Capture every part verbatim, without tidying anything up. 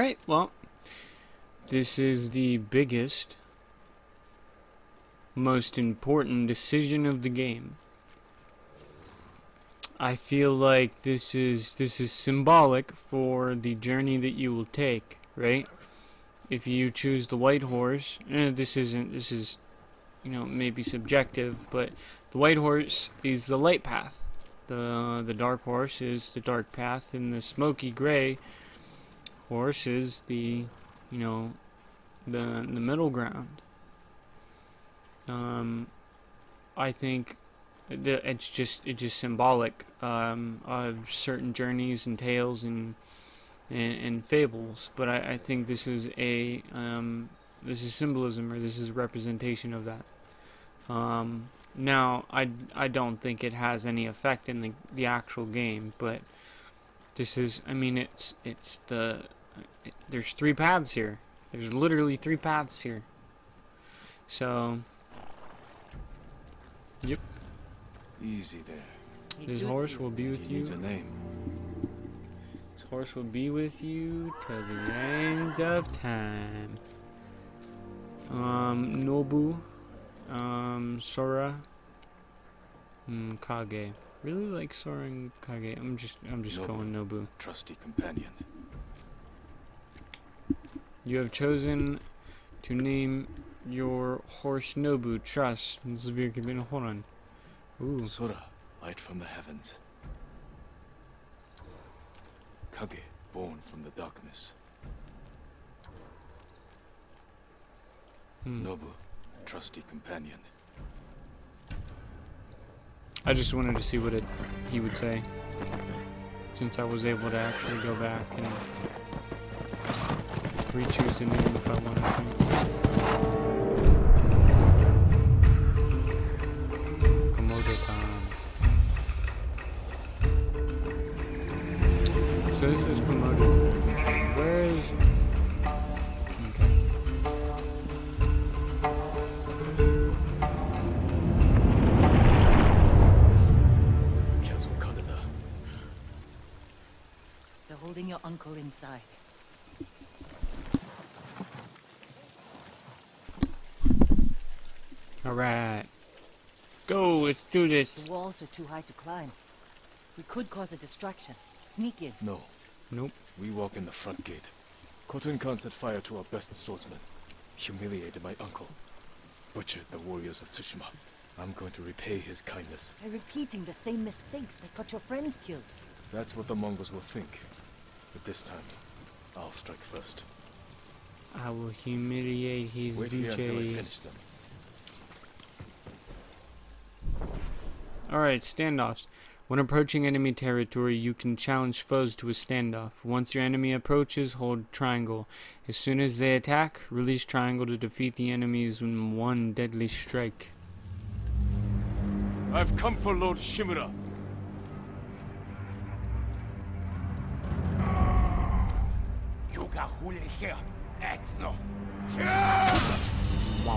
Alright, well, this is the biggest, most important decision of the game. I feel like this is this is symbolic for the journey that you will take, right? If you choose the white horse, eh, this isn't, this is, you know, maybe subjective, but the white horse is the light path. The, the dark horse is the dark path, and the smoky gray horse is the, you know, the, the middle ground. Um, I think the, it's just, it's just symbolic, um, of certain journeys and tales and, and, and fables, but I, I think this is a, um, this is symbolism, or this is a representation of that. Um, now, I, I don't think it has any effect in the, the actual game, but this is, I mean, it's, it's the, it, there's three paths here. There's literally three paths here. So, yep. Easy there. This horse will be with you. He needs a name. This horse will be with you till the end of time. Um, Nobu, um, Sora, mm, Kage. Really like Sora and Kage. I'm just, I'm just Nobu, calling Nobu. Trusty companion. You have chosen to name your horse Nobu. Trust. Hold on. Ooh. Sora, light from the heavens. Kage, born from the darkness. Hmm. Nobu, trusty companion. I just wanted to see what it, he would say, since I was able to actually go back and re-choose the name if I wanted to. Komodo Khan. So this is Komodo. Where is... uncle inside. All right, go. Let's do this. The walls are too high to climb. We could cause a distraction. Sneak in. No. Nope. We walk in the front gate. Khotun Khan set fire to our best swordsman. Humiliated my uncle. Butchered the warriors of Tsushima. I'm going to repay his kindness. By repeating the same mistakes that got your friends killed. That's what the Mongols will think. But this time, I'll strike first. I will humiliate his Wait D Js. Here until I finish them. Alright, standoffs. When approaching enemy territory, you can challenge foes to a standoff. Once your enemy approaches, hold triangle. As soon as they attack, release triangle to defeat the enemies in one deadly strike. I've come for Lord Shimura. Here, no. Wow.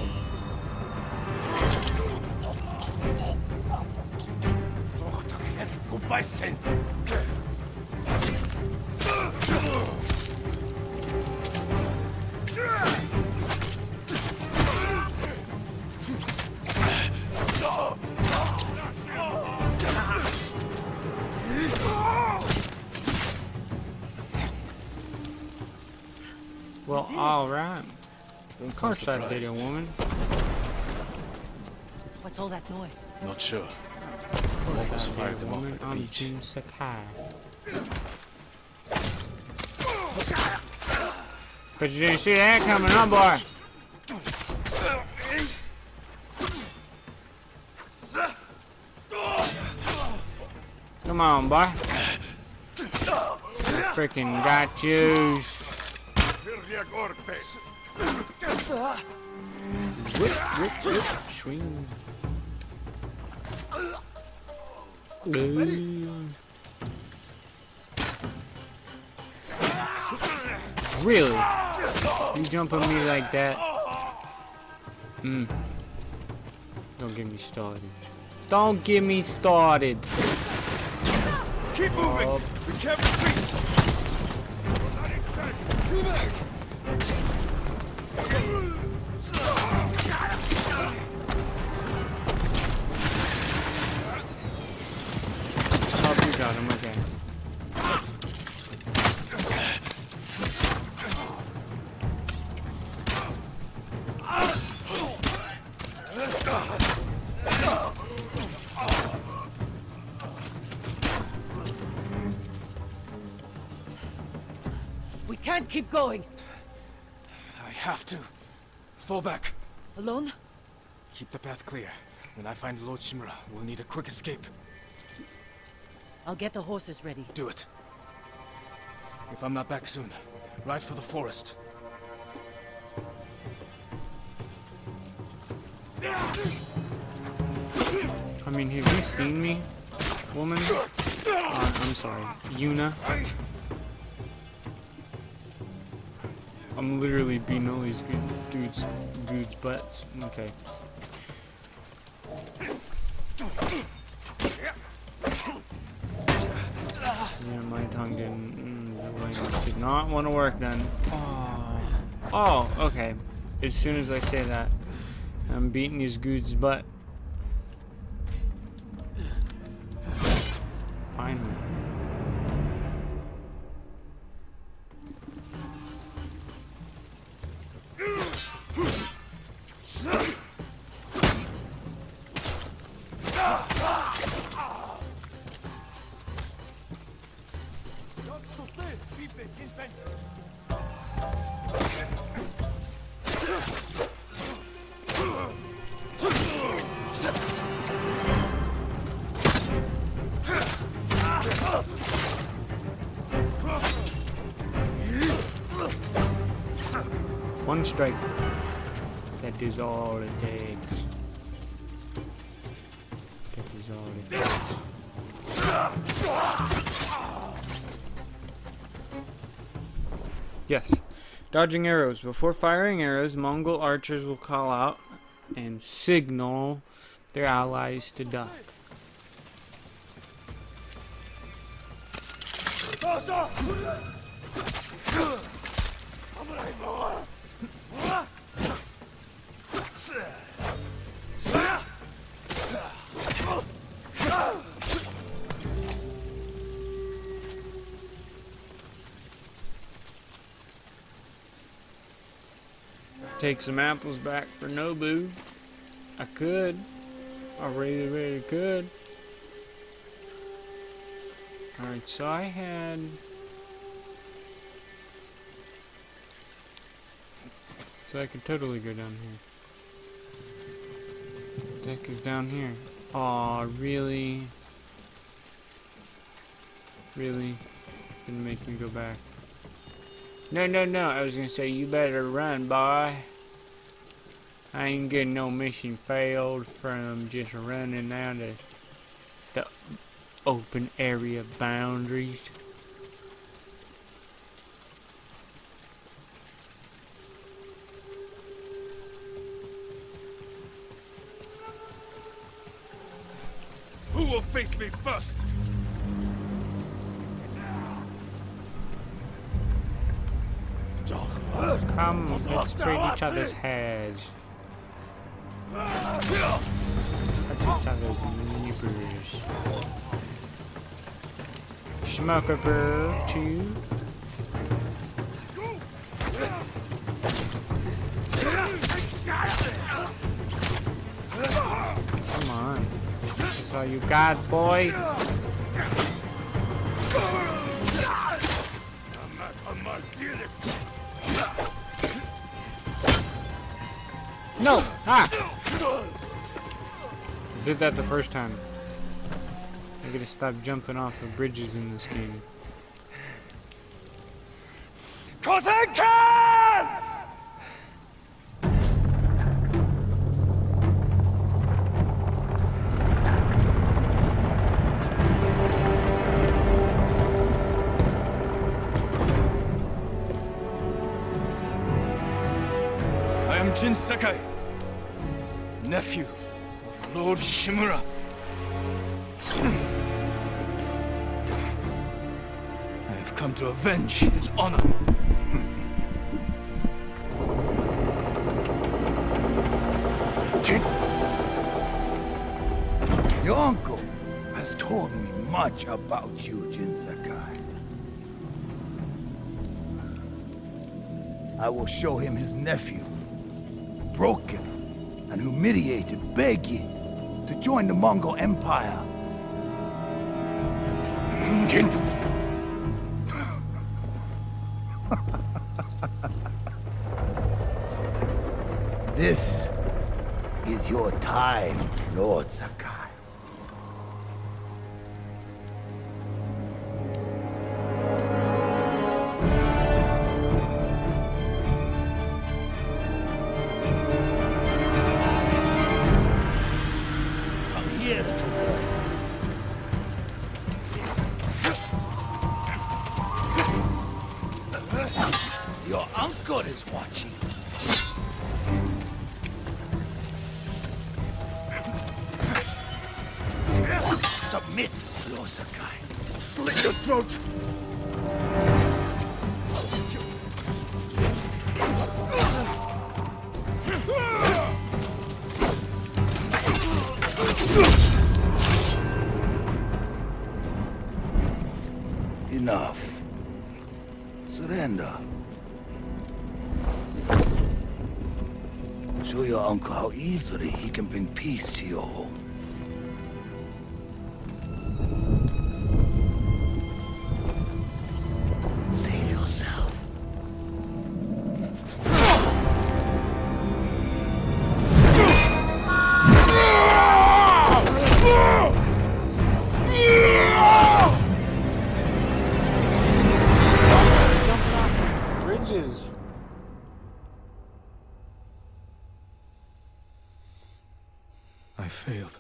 Well, alright. Of course I did it, woman. What's all that noise? Not sure. Almost fired them off at the beach. Jin Sakai. But you didn't see that coming, huh, boy? Come on, boy. Freaking got you. Whip, whip, whip, swing. Really? You jump on me like that? Mm. Don't get me started. Don't get me started. Keep moving. We can't retreat. Can't keep going. I have to. Fall back. Alone? Keep the path clear. When I find Lord Shimura, we'll need a quick escape. I'll get the horses ready. Do it. If I'm not back soon, ride for the forest. I mean, have you seen me, woman? Uh, I'm sorry, Yuna. I'm literally beating all these dudes, dudes' butts. Okay. Yeah, my tongue didn't. Mm, did not want to work then. Oh. Oh, okay. As soon as I say that, I'm beating these dudes' butt. Finally. One strike. That is all it takes. That is all it takes. Yes. Dodging arrows. Before firing arrows, Mongol archers will call out and signal their allies to duck. Take some apples back for Nobu. I could. I really, really could. Alright, so I had... So I could totally go down here. Deck is down here. Aw, really? Really? Didn't make me go back. No, no, no. I was gonna say, you better run, boy. I ain't getting no mission failed from just running out of the open area boundaries. Who will face me first? Come, let's grab each other's heads. Touch each other's nippers. Smoke a bird to you. Come on. This is all you got, boy. I'm not, I'm not doing it. No! Ah! I did that the first time. I gotta stop jumping off of bridges in this game. Khotun Khan! I am Jin Sakai, nephew of Lord Shimura. I have come to avenge his honor. Your uncle has taught me much about you, Jin Sakai. I will show him his nephew, broken and humiliated, begging to join the Mongol Empire. Jin. This is your time, Lord Sakai. Easily he can bring peace to your home. Save yourself. Bridges. I failed.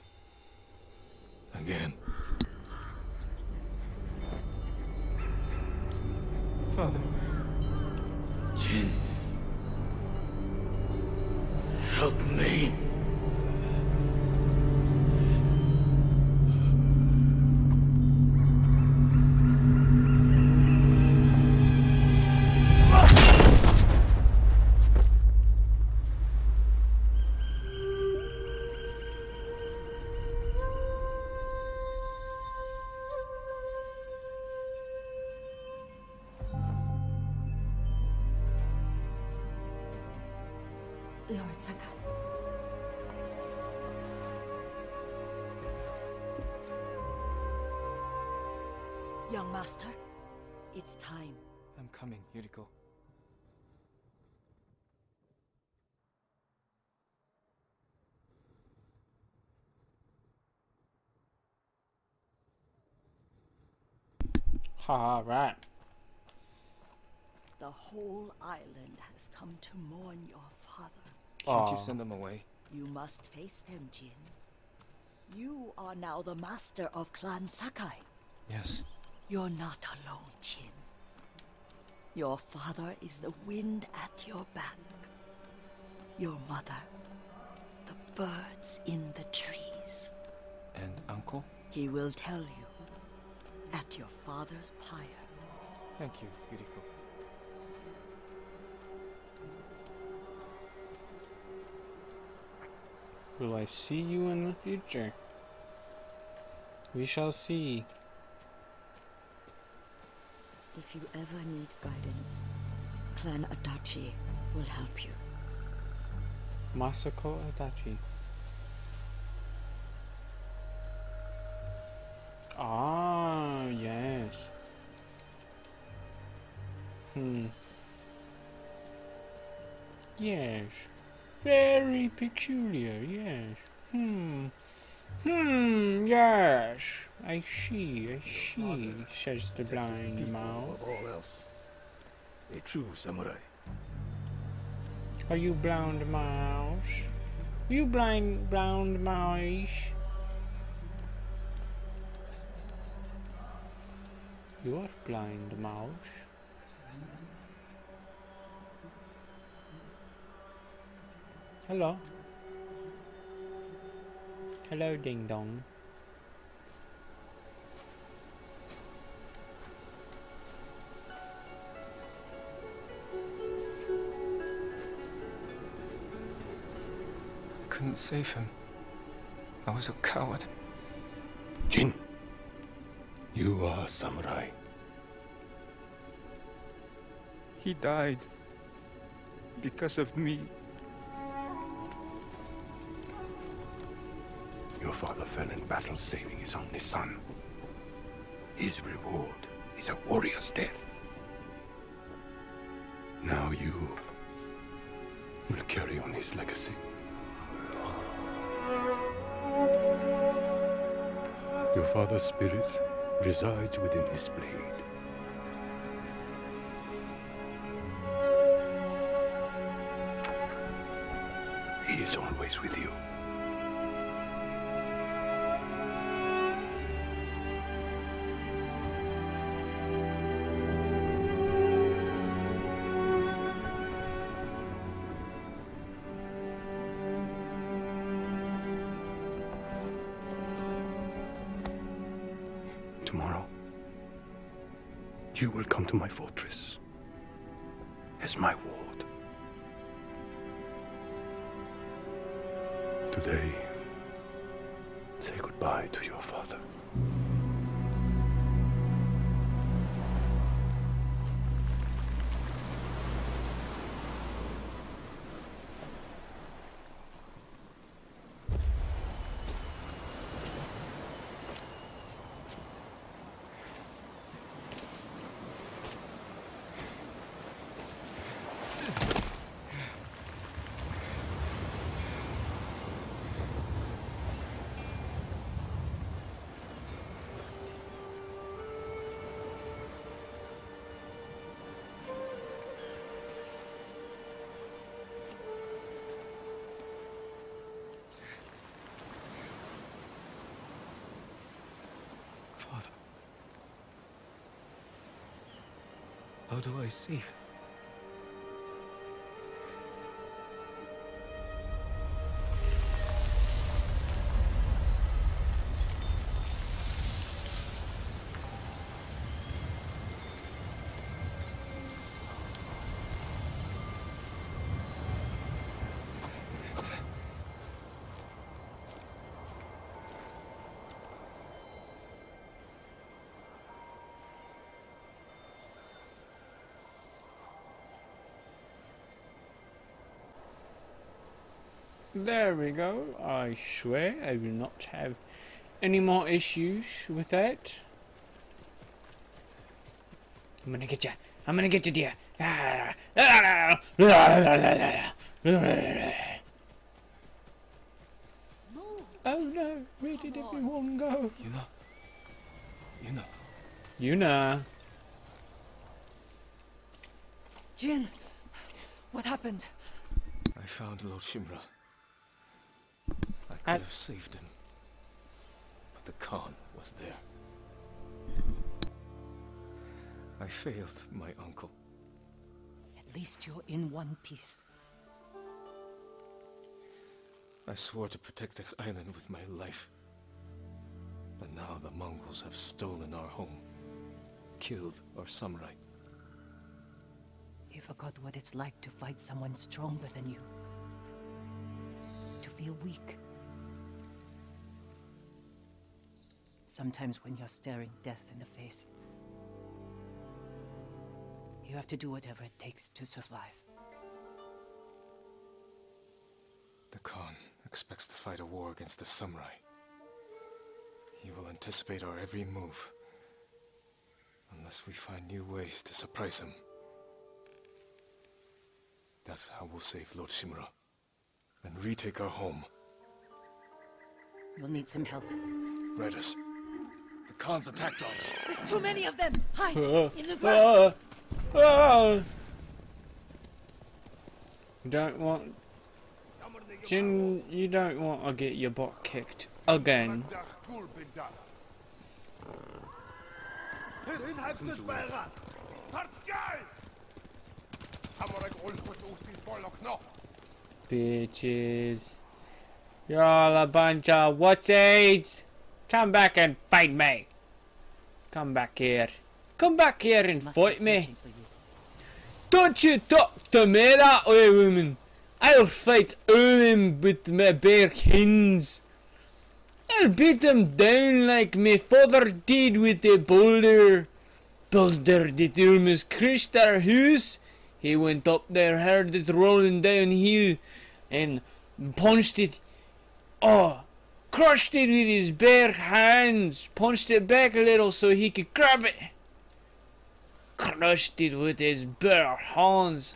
Again. Father. Jin. Help me. Young master, it's time. I'm coming, Yarikawa. All right. The whole island has come to mourn your father. Can't Aww. you send them away? You must face them, Jin. You are now the master of Clan Sakai. Yes. You're not alone, Jin. Your father is the wind at your back. Your mother, the birds in the trees. And uncle? He will tell you at your father's pyre. Thank you, Yarikawa. Will I see you in the future? We shall see. If you ever need guidance, Clan Adachi will help you. Masako Adachi. Ah, yes. Hmm. Yes. Very peculiar, yes. Hmm. Hmm, yes. I see, I see, says the blind mouse. All else, a true samurai. Are you blind mouse? Are you blind, blind mouse? You are blind mouse. Hello. Hello, ding dong. Couldn't save him. I was a coward. Jin, you are a samurai. He died because of me. Your father fell in battle saving his only son. His reward is a warrior's death. Now you will carry on his legacy. Your father's spirit resides within his blade. He is always with you. You will come to my fortress as my ward. Today, say goodbye to your father. How do I save? There we go. I swear I will not have any more issues with that. I'm gonna get you. I'm gonna get you, dear. Oh no! Where did everyone go? Yuna. Yuna. Yuna. Jin, what happened? I found Lord Shimura. I could have saved him, but the Khan was there. I failed my uncle. At least you're in one piece. I swore to protect this island with my life, but now the Mongols have stolen our home, killed our samurai. You forgot what it's like to fight someone stronger than you, to feel weak. Sometimes when you're staring death in the face, you have to do whatever it takes to survive. The Khan expects to fight a war against the samurai. He will anticipate our every move, unless we find new ways to surprise him. That's how we'll save Lord Shimura, and retake our home. You'll need some help. Right us. The Khan's attacked us. There's too many of them. Hide in the grass. Oh. Oh. You don't want Jin. You don't want to get your butt kicked again. Bitches, you're all a bunch of whatsies. Come back and fight me! Come back here. Come back here and fight me! Don't you talk to me that way, woman! I'll fight all them with my bare hands! I'll beat them down like my father did with the boulder. Boulder that almost crushed our house. He went up there, heard it rolling downhill, and punched it. Oh, crushed it with his bare hands. Punched it back a little so he could grab it. Crushed it with his bare hands.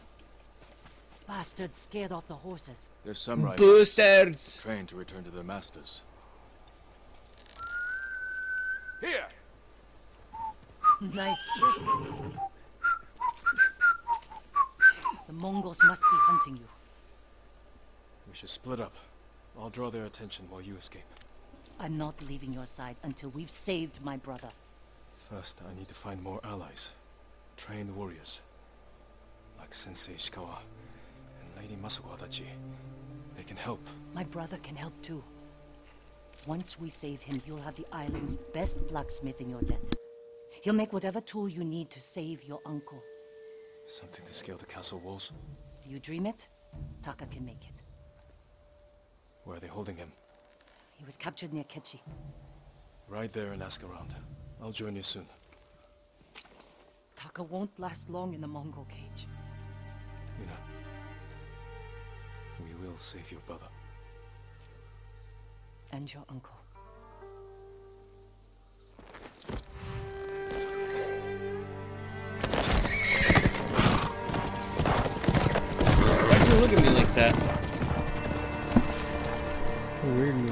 Bastards scared off the horses. There's some right bastards trained to return to their masters. Here. Nice trick. The Mongols must be hunting you. We should split up. I'll draw their attention while you escape. I'm not leaving your side until we've saved my brother. First, I need to find more allies. Trained warriors. Like Sensei Ishikawa and Lady Masagawa Adachi. They can help. My brother can help too. Once we save him, you'll have the island's best blacksmith in your debt. He'll make whatever tool you need to save your uncle. Something to scale the castle walls? You dream it, Taka can make it. Where are they holding him? He was captured near Kechi. Ride there and ask around. I'll join you soon. Taka won't last long in the Mongol cage. Yuna, we will save your brother. And your uncle. Why do you look at me like that? Weirdly.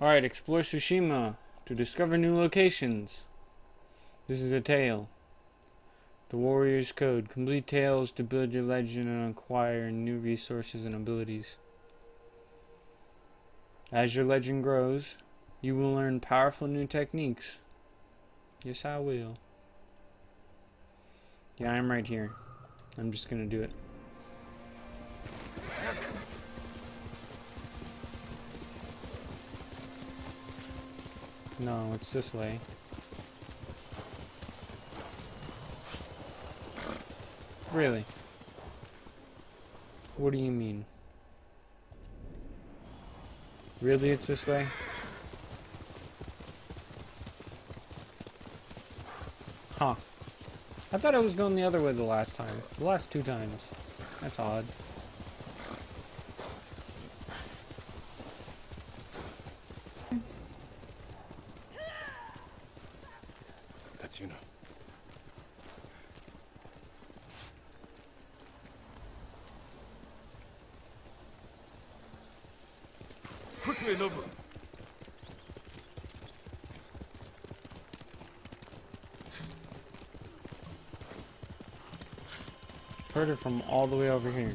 Alright, explore Tsushima to discover new locations. This is a tale. The Warrior's Code. Complete tales to build your legend and acquire new resources and abilities. As your legend grows, you will learn powerful new techniques. Yes, I will. Yeah, I'm right here. I'm just gonna do it. No, it's this way. Really? What do you mean? Really, it's this way? Huh. I thought I was going the other way the last time. The last two times. That's odd. Quickly and over. Heard it from all the way over here.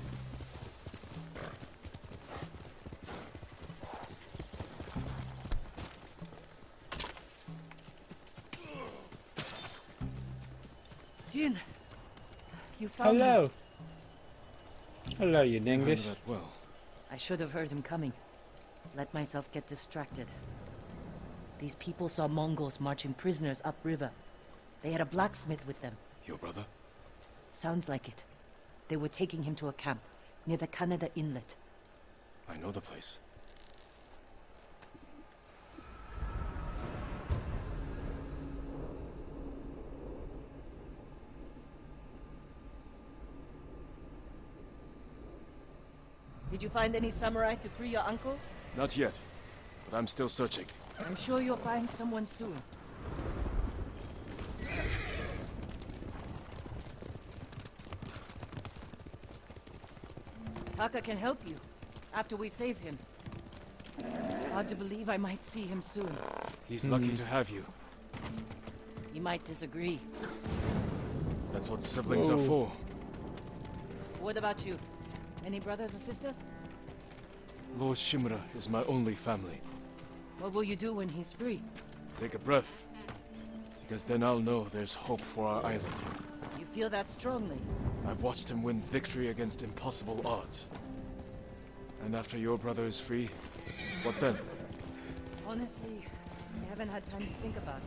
Jin, you found Hello. Me. Hello, you dingus. Well. I should have heard him coming. Let myself get distracted. These people saw Mongols marching prisoners upriver. They had a blacksmith with them. Your brother? Sounds like it. They were taking him to a camp. near the Kaneda Inlet. I know the place. Did you find any samurai to free your uncle? Not yet, but I'm still searching. I'm sure you'll find someone soon. Taka can help you, after we save him. Hard to believe I might see him soon. He's mm-hmm. lucky to have you. He might disagree. That's what siblings Whoa. are for. What about you? Any brothers or sisters? Lord Shimura is my only family. What will you do when he's free? Take a breath, because then I'll know there's hope for our island. You feel that strongly? I've watched him win victory against impossible odds. And after your brother is free, what then? Honestly, I haven't had time to think about it.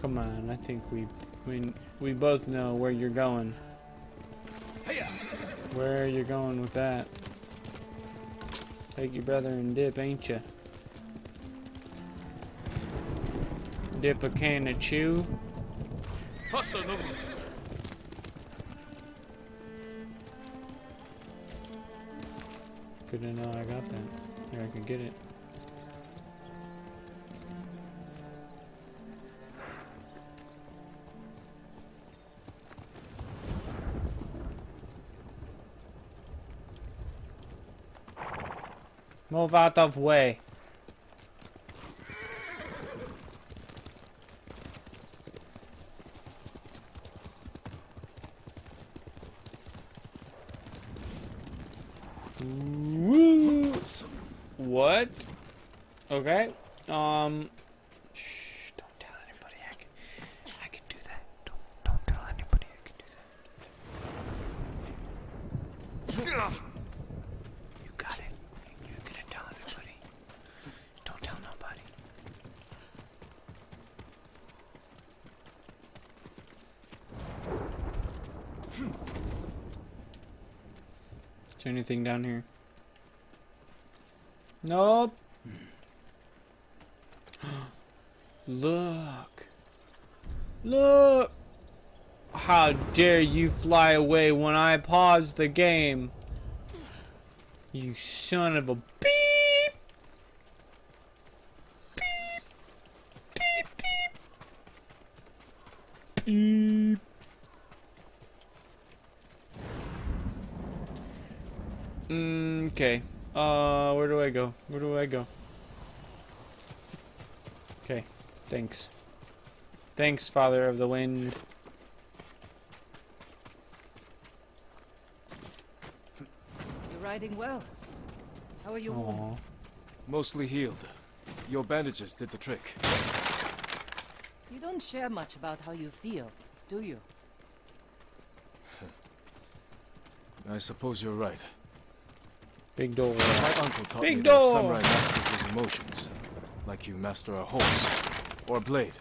Come on, I think we, we, we both know where you're going. Where you're going with that. Take your brother and dip, ain't ya? Dip a can of chew. Couldn't know I got that. Or I could get it. Move out of way. Woo. What? Okay. Um. Shh. Don't tell anybody. I can. I can do that. Don't. Don't tell anybody. I can do that. Is there anything down here? Nope. Look. Look. How dare you fly away when I pause the game. You son of a beep. Beep. Beep. Beep. Beep. Okay. Uh, where do I go? Where do I go? Okay. Thanks. Thanks, Father of the Wind. You're riding well. How are your wounds? Mostly healed. Your bandages did the trick. You don't share much about how you feel, do you? I suppose you're right. Big door. My uncle taught Big me door. that samurai masters his emotions, like you master a horse or a blade.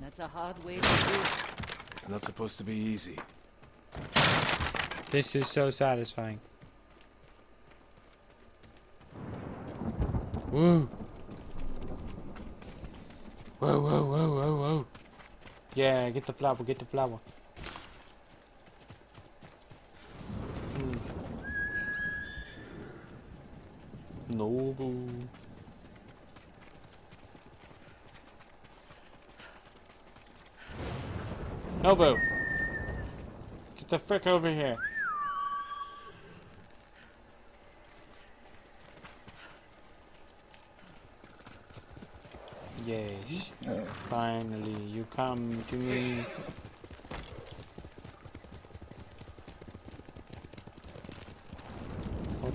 That's a hard way to do it. It's not supposed to be easy. This is so satisfying. Woo! Whoa! Whoa! Whoa! Whoa! Whoa! Yeah, get the flower. Get the flower. Noble. Nobu! Get the frick over here! Yes. Oh. Finally, you come to me.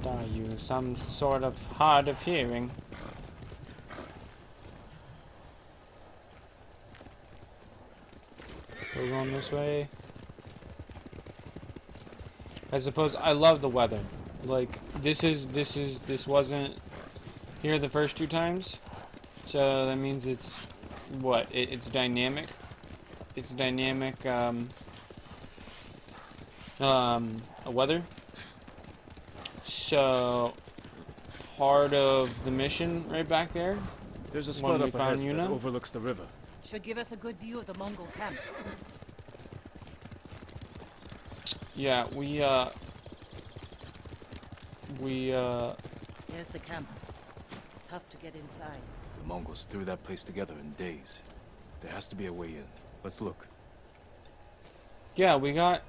Are you some sort of hard of hearing? We're going this way. I suppose I love the weather. Like, this is, this is, this wasn't here the first two times. So that means it's, what, it, it's dynamic. It's dynamic, um, um, weather. So, part of the mission right back there. There's a spot up ahead that overlooks the river. Should give us a good view of the Mongol camp. Yeah, we, uh... We, uh... There's the camp. Tough to get inside. The Mongols threw that place together in days. There has to be a way in. Let's look. Yeah, we got...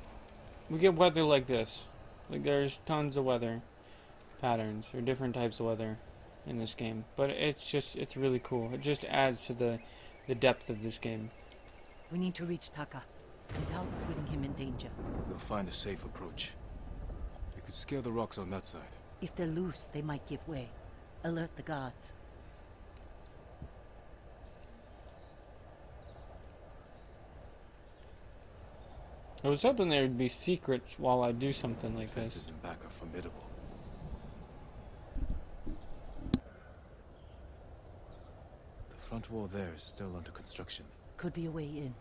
We get weather like this. Like, there's tons of weather patterns, or different types of weather in this game. But it's just, it's really cool. It just adds to the, the depth of this game. We need to reach Taka without putting him in danger. We'll find a safe approach. We could scare the rocks on that side. If they're loose, they might give way. Alert the guards. I was hoping there would be secrets while I do something like this. Fences and back are formidable. The front wall there is still under construction. Could be a way in.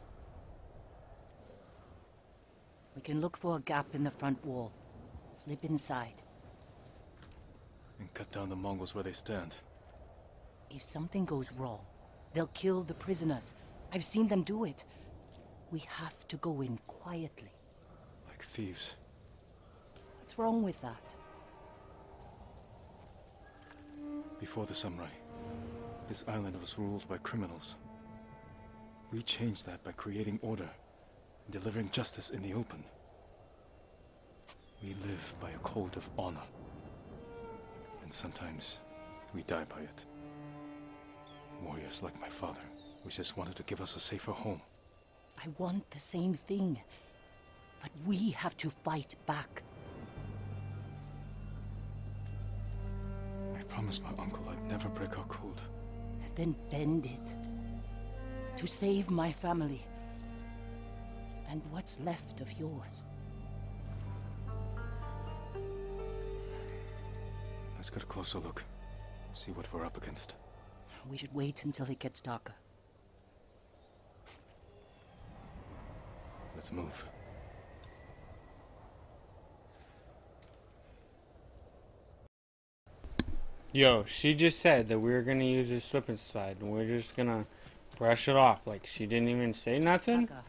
We can look for a gap in the front wall. Slip inside. And cut down the Mongols where they stand. If something goes wrong, they'll kill the prisoners. I've seen them do it. We have to go in quietly. Like thieves. What's wrong with that? Before the samurai, this island was ruled by criminals. We changed that by creating order and delivering justice in the open. We live by a code of honor. And sometimes we die by it. Warriors like my father, who just wanted to give us a safer home. I want the same thing, but we have to fight back. I promised my uncle I'd never break our code. Then bend it. To save my family. And what's left of yours. Let's get a closer look. See what we're up against. We should wait until it gets darker. Let's move. Yo, she just said that we were gonna use this slip and slide, and we're just gonna brush it off like she didn't even say nothing. Taka.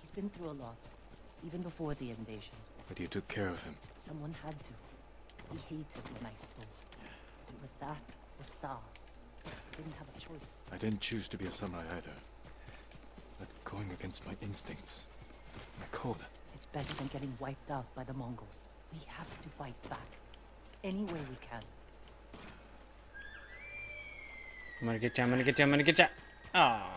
He's been through a lot, even before the invasion. But you took care of him. Someone had to. He hated when I stole. It was that or starve. I didn't have a choice. I didn't choose to be a samurai either. But going against my instincts. My code. It's better than getting wiped out by the Mongols. We have to fight back. Any way we can. I'm gonna get you, I'm gonna get you, I'm gonna get you. Ah.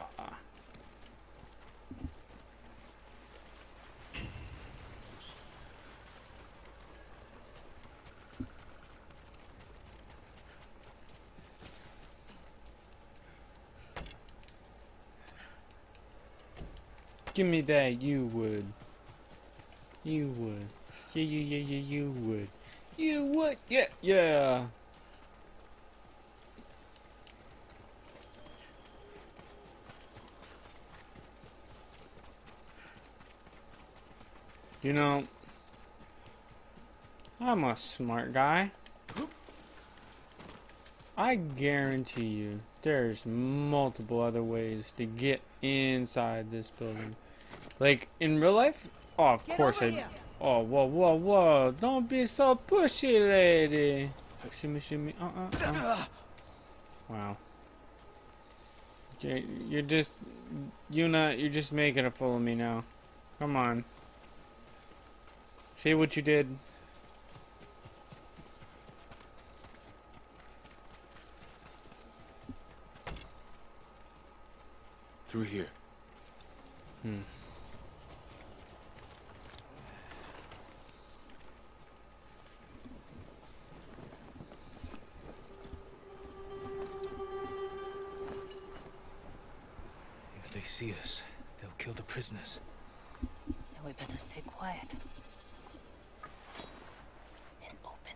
Give me that, you would. You would. Yeah, yeah, yeah, yeah, you would. You would, yeah, yeah. You know, I'm a smart guy. I guarantee you, there's multiple other ways to get inside this building. Like, in real life? Oh, of course I... Oh, whoa, whoa, whoa. Don't be so pushy, lady. Shimmy, shimmy. Uh-uh. Uh. Wow. You're, you're just... Yuna, you're just making a fool of me now. Come on. See what you did. Through here. Hmm. If they see us, they'll kill the prisoners. Now we better stay quiet. And open.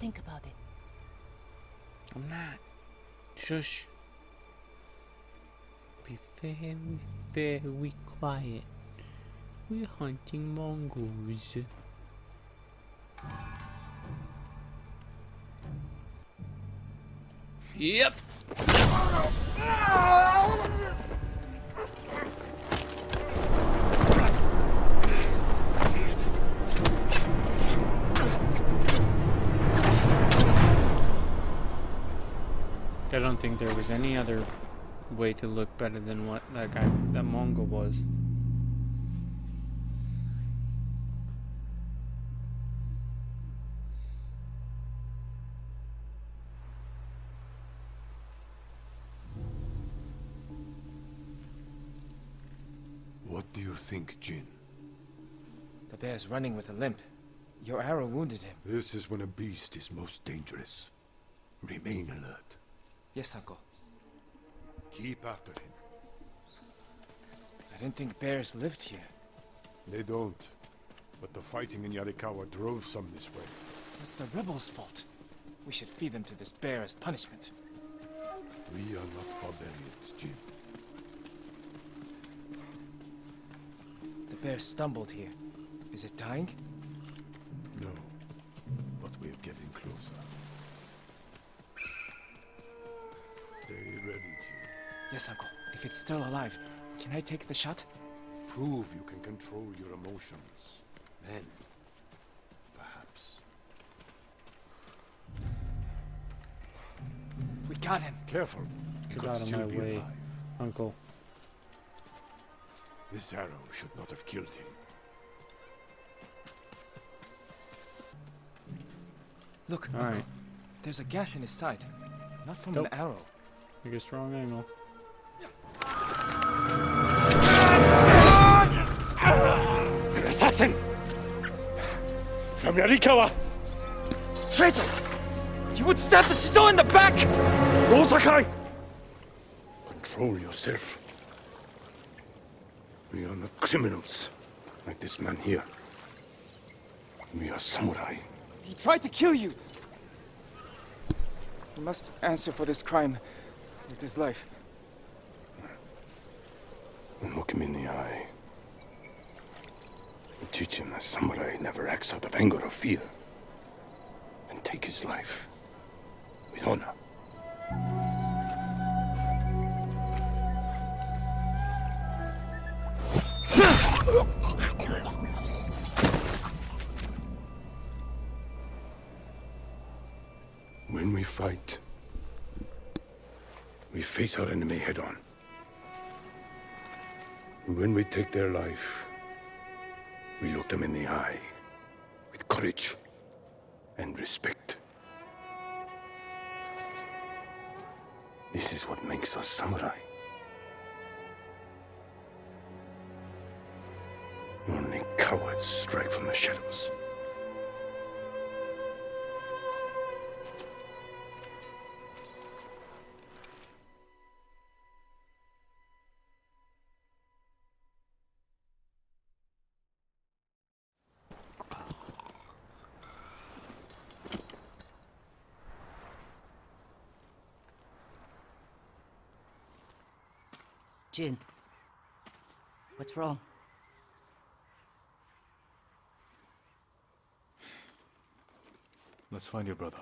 Think about it. I'm not. Shush. Be very, very quiet. We're hunting mongoose. Yep. I don't think there was any other way to look better than what that guy, that Mongol was. What do you think, Jin? The bear's running with a limp. Your arrow wounded him. This is when a beast is most dangerous. Remain alert. Yes, uncle. Keep after him. I didn't think bears lived here. They don't. But the fighting in Yarikawa drove some this way. It's the rebels' fault. We should feed them to this bear as punishment. We are not barbarians, Jin. The bear stumbled here. Is it dying? No. But we're getting closer. Stay ready, Jin. Yes, uncle. If it's still alive, can I take the shot? Prove you can control your emotions. Then, perhaps. We got him. Careful. Get out of my way, alive. Uncle. This arrow should not have killed him. Look, all uncle. Right. There's a gash in his side. Not from nope. an arrow. Take a strong angle. An assassin! From Yarikawa! Traitor! You would stab the Chido in the back! Lord Sakai! Control yourself. We are not criminals like this man here. We are samurai. He tried to kill you! He must answer for this crime. With his life. And look him in the eye. And teach him that samurai never acts out of anger or fear. And take his life with honor. When we fight, we face our enemy head-on. And when we take their life, we look them in the eye with courage and respect. This is what makes us samurai. Only cowards strike from the shadows. Jin, what's wrong? Let's find your brother.